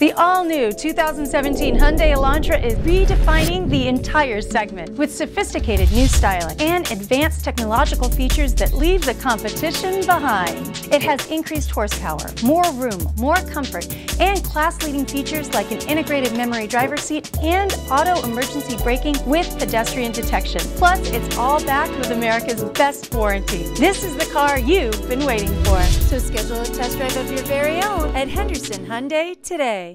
The all-new 2017 Hyundai Elantra is redefining the entire segment with sophisticated new styling and advanced technological features that leave the competition behind. It has increased horsepower, more room, more comfort, and class-leading features like an integrated memory driver's seat and auto emergency braking with pedestrian detection. Plus, it's all backed with America's best warranty. This is the car you've been waiting for. So schedule a test drive of your very own at Henderson Hyundai today.